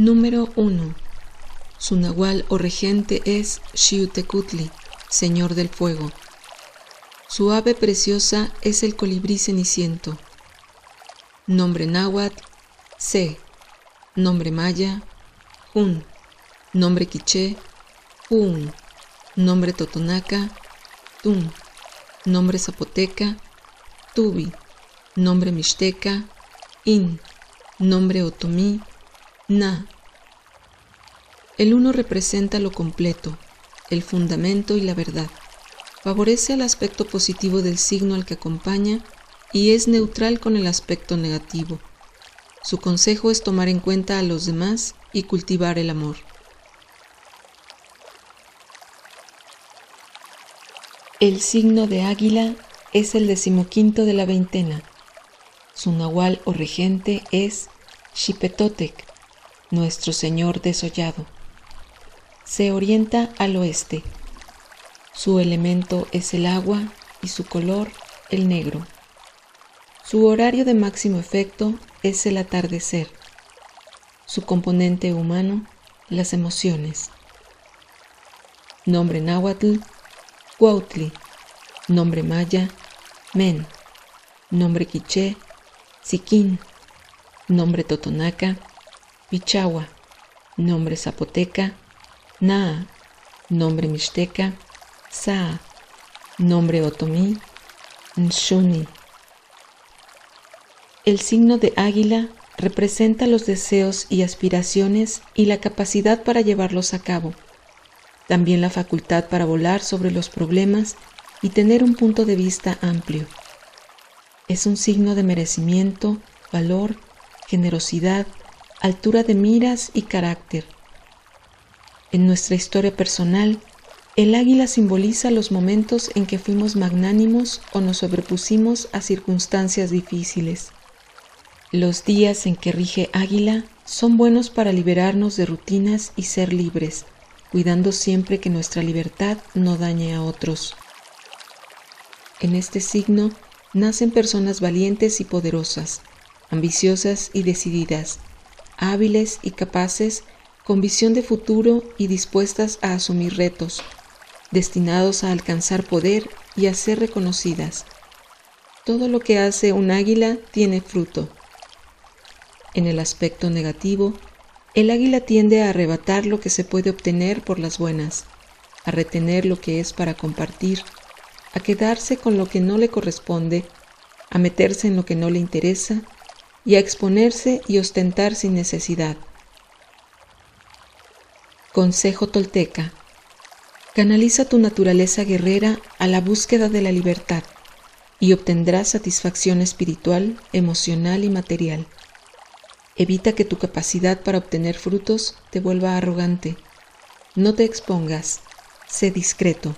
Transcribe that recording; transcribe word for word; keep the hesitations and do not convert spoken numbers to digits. Número uno. Su nahual o regente es Xiuhtecutli, señor del fuego. Su ave preciosa es el colibrí ceniciento. Nombre náhuatl, Se. Nombre maya, Jun. Nombre quiché, Jun. Nombre totonaca, Tun. Nombre zapoteca, Tubi. Nombre mixteca, In. Nombre otomí, Na. El uno representa lo completo, el fundamento y la verdad. Favorece el aspecto positivo del signo al que acompaña y es neutral con el aspecto negativo. Su consejo es tomar en cuenta a los demás y cultivar el amor. El signo de águila es el decimoquinto de la veintena. Su nahual o regente es Xipe Totec, nuestro señor desollado. Se orienta al oeste. Su elemento es el agua y su color el negro. Su horario de máximo efecto es el atardecer. Su componente humano, las emociones. Nombre náhuatl, Cuautli. Nombre maya, Men. Nombre quiché, Tzikin. Nombre totonaca, Pichagua. Nombre zapoteca, Naa. Nombre mixteca, Saa. Nombre otomí, Nshuni. El signo de águila representa los deseos y aspiraciones y la capacidad para llevarlos a cabo. También la facultad para volar sobre los problemas y tener un punto de vista amplio. Es un signo de merecimiento, valor, generosidad, altura de miras y carácter. En nuestra historia personal, el águila simboliza los momentos en que fuimos magnánimos o nos sobrepusimos a circunstancias difíciles. Los días en que rige águila son buenos para liberarnos de rutinas y ser libres, cuidando siempre que nuestra libertad no dañe a otros. En este signo nacen personas valientes y poderosas, ambiciosas y decididas, hábiles y capaces, con visión de futuro y dispuestas a asumir retos, destinados a alcanzar poder y a ser reconocidas. Todo lo que hace un águila tiene fruto. En el aspecto negativo, el águila tiende a arrebatar lo que se puede obtener por las buenas, a retener lo que es para compartir, a quedarse con lo que no le corresponde, a meterse en lo que no le interesa y a exponerse y ostentar sin necesidad. Consejo tolteca. Canaliza tu naturaleza guerrera a la búsqueda de la libertad y obtendrás satisfacción espiritual, emocional y material. Evita que tu capacidad para obtener frutos te vuelva arrogante. No te expongas. Sé discreto.